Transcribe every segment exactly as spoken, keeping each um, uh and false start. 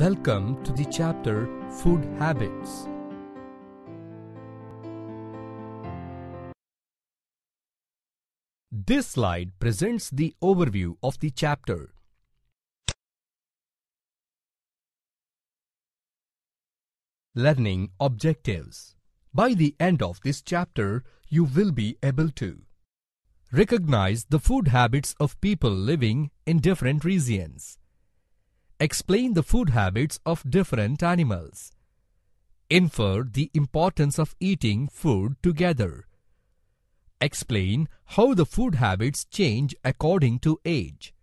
Welcome to the chapter Food Habits. This slide presents the overview of the chapter. Learning objectives. By the end of this chapter, you will be able to recognize the food habits of people living in different regions. Explain the food habits of different animals. Infer the importance of eating food together. Explain how the food habits change according to age.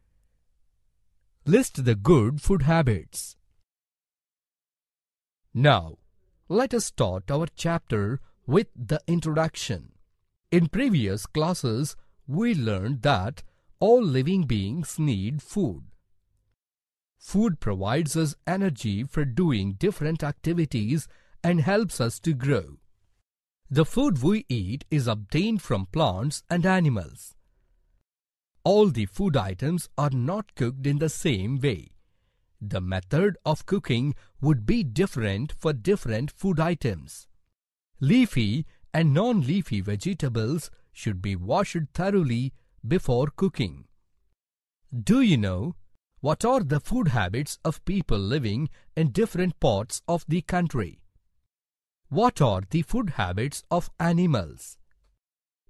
List the good food habits. Now, let us start our chapter with the introduction. In previous classes, we learned that all living beings need food. Food provides us energy for doing different activities and helps us to grow. The food we eat is obtained from plants and animals. All the food items are not cooked in the same way. The method of cooking would be different for different food items. Leafy and non-leafy vegetables should be washed thoroughly before cooking. Do you know what are the food habits of people living in different parts of the country? What are the food habits of animals?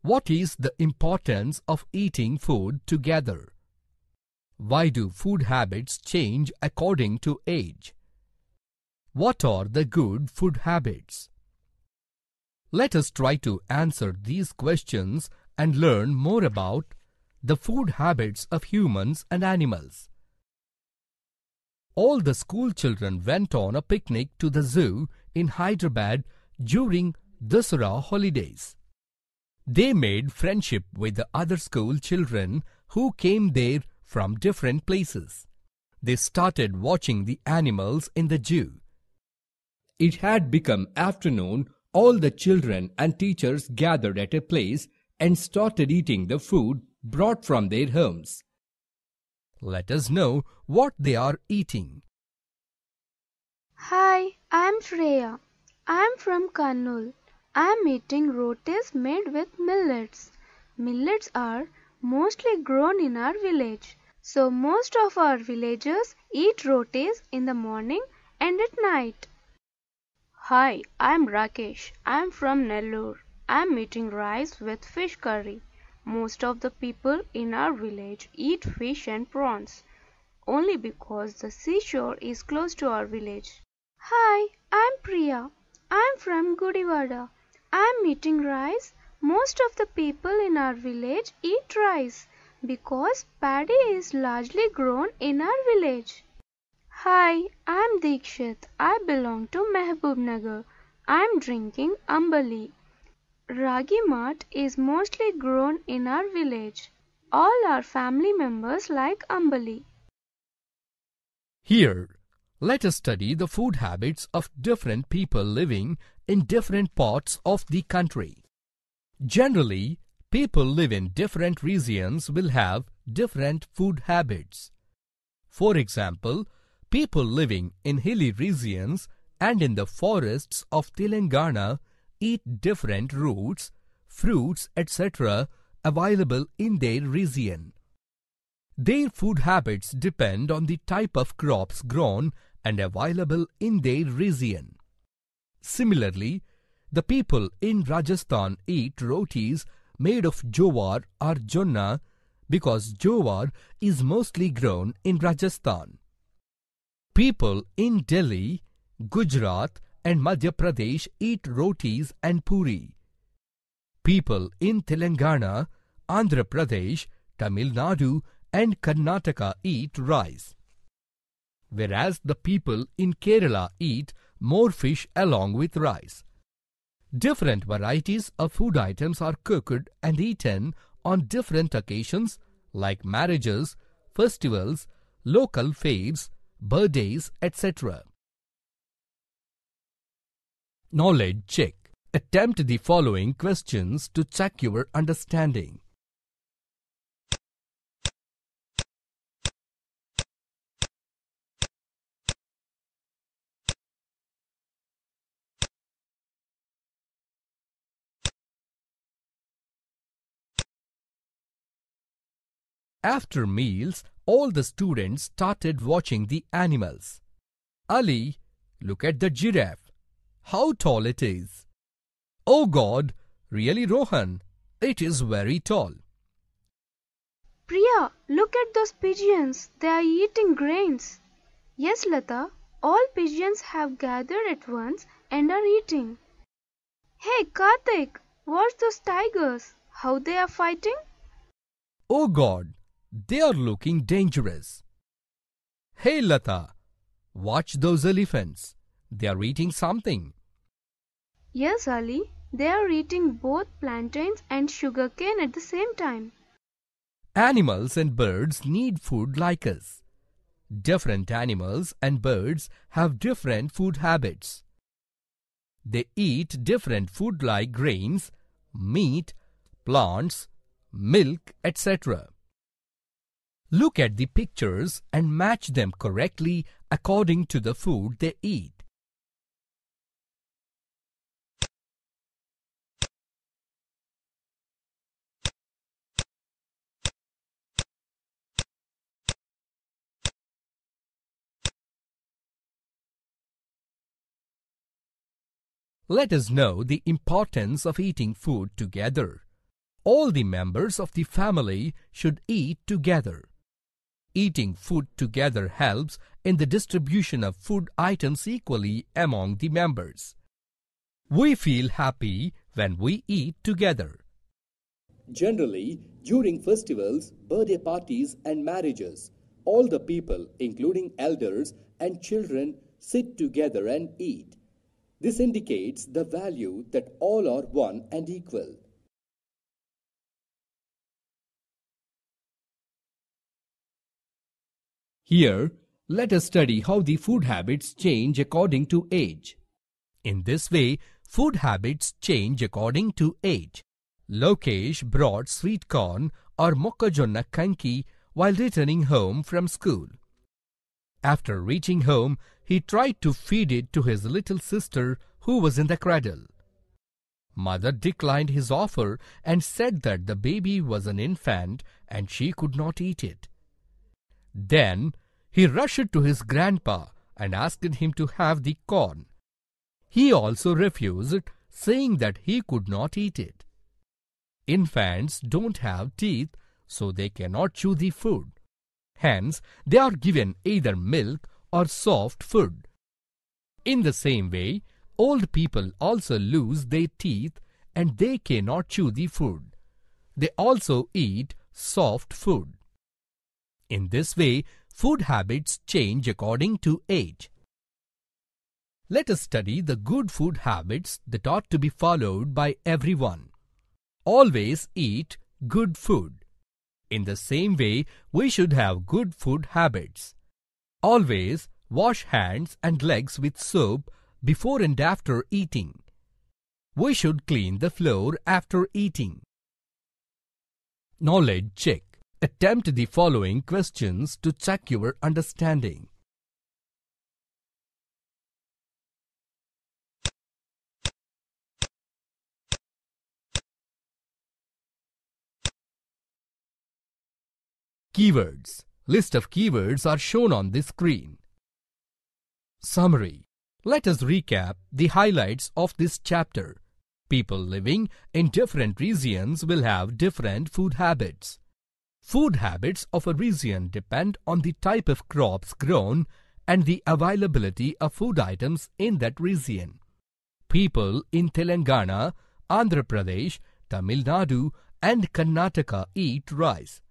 What is the importance of eating food together? Why do food habits change according to age? What are the good food habits? Let us try to answer these questions and learn more about the food habits of humans and animals. All the school children went on a picnic to the zoo in Hyderabad during Dussehra holidays. They made friendship with the other school children who came there from different places. They started watching the animals in the zoo. It had become afternoon. All the children and teachers gathered at a place and started eating the food brought from their homes. Let us know what they are eating. Hi, I'm Shreya. I'm from Kanul. I'm eating rotis made with millets. Millets are mostly grown in our village. So most of our villagers eat rotis in the morning and at night. Hi, I'm Rakesh. I'm from Nellore. I'm eating rice with fish curry. Most of the people in our village eat fish and prawns, only because the seashore is close to our village. Hi, I'm Priya. I'm from Gudivada. I'm eating rice. Most of the people in our village eat rice because paddy is largely grown in our village. Hi, I'm Dikshit. I belong to Mehbubnagar. I'm drinking Ambali. Ragi Mat is mostly grown in our village. All our family members like Ambali. Here, let us study the food habits of different people living in different parts of the country. Generally, people live in different regions will have different food habits. For example, people living in hilly regions and in the forests of Telangana eat different roots, fruits, et cetera available in their region. Their food habits depend on the type of crops grown and available in their region. Similarly, the people in Rajasthan eat rotis made of jowar or jonna because jowar is mostly grown in Rajasthan. People in Delhi, Gujarat and Madhya Pradesh eat rotis and puri. People in Telangana, Andhra Pradesh, Tamil Nadu and Karnataka eat rice. Whereas the people in Kerala eat more fish along with rice. Different varieties of food items are cooked and eaten on different occasions like marriages, festivals, local fairs, birthdays, et cetera. Knowledge check. Attempt the following questions to check your understanding. After meals, all the students started watching the animals. Ali, look at the giraffe. How tall it is. Oh God, really Rohan, it is very tall. Priya, look at those pigeons. They are eating grains. Yes, Lata, all pigeons have gathered at once and are eating. Hey, Karthik, watch those tigers. How they are fighting. Oh God, they are looking dangerous. Hey, Lata, watch those elephants. They are eating something. Yes, Ali, they are eating both plantains and sugarcane at the same time. Animals and birds need food like us. Different animals and birds have different food habits. They eat different food like grains, meat, plants, milk, et cetera. Look at the pictures and match them correctly according to the food they eat. Let us know the importance of eating food together. All the members of the family should eat together. Eating food together helps in the distribution of food items equally among the members. We feel happy when we eat together. Generally, during festivals, birthday parties and marriages, all the people, including elders and children, sit together and eat. This indicates the value that all are one and equal. Here, let us study how the food habits change according to age. In this way, food habits change according to age. Lokesh brought sweet corn or Mokkajonna kanki while returning home from school. After reaching home, he tried to feed it to his little sister who was in the cradle. Mother declined his offer and said that the baby was an infant and she could not eat it. Then he rushed to his grandpa and asked him to have the corn. He also refused, saying that he could not eat it. Infants don't have teeth, so they cannot chew the food. Hence, they are given either milk or soft food. In the same way, old people also lose their teeth and they cannot chew the food. They also eat soft food. In this way, food habits change according to age. Let us study the good food habits that ought to be followed by everyone. Always eat good food. In the same way, we should have good food habits. Always wash hands and legs with soap before and after eating. We should clean the floor after eating. Knowledge check. Attempt the following questions to check your understanding. Keywords. List of keywords are shown on the screen. Summary. Let us recap the highlights of this chapter. People living in different regions will have different food habits. Food habits of a region depend on the type of crops grown and the availability of food items in that region. People in Telangana, Andhra Pradesh, Tamil Nadu and Karnataka eat rice.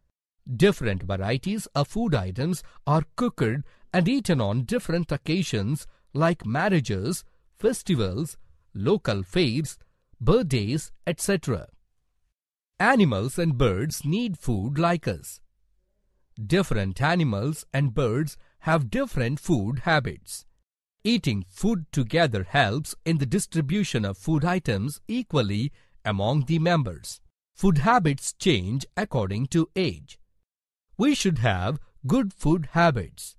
Different varieties of food items are cooked and eaten on different occasions like marriages, festivals, local fairs, birthdays, et cetera. Animals and birds need food like us. Different animals and birds have different food habits. Eating food together helps in the distribution of food items equally among the members. Food habits change according to age. We should have good food habits.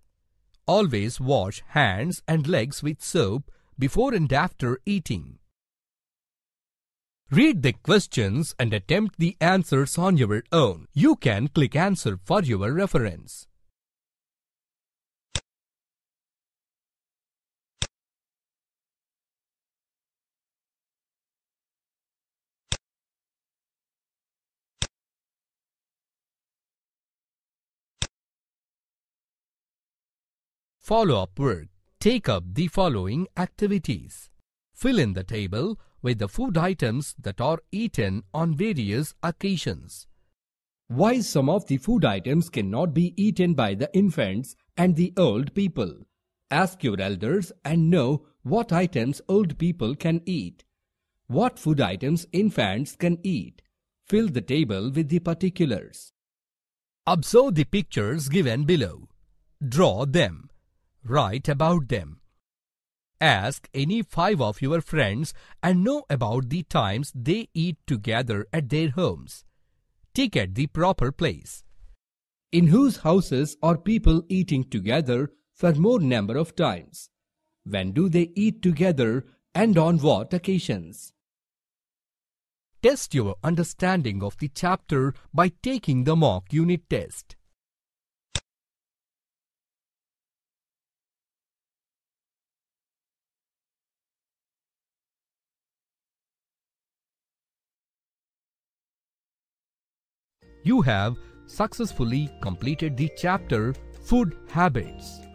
Always wash hands and legs with soap before and after eating. Read the questions and attempt the answers on your own. You can click answer for your reference. Follow-up work. Take up the following activities. Fill in the table with the food items that are eaten on various occasions. Why some of the food items cannot be eaten by the infants and the old people? Ask your elders and know what items old people can eat. What food items infants can eat? Fill the table with the particulars. Observe the pictures given below. Draw them. Write about them. Ask any five of your friends and know about the times they eat together at their homes. Tick at the proper place. In whose houses are people eating together for more number of times? When do they eat together and on what occasions? Test your understanding of the chapter by taking the mock unit test. You have successfully completed the chapter Food Habits.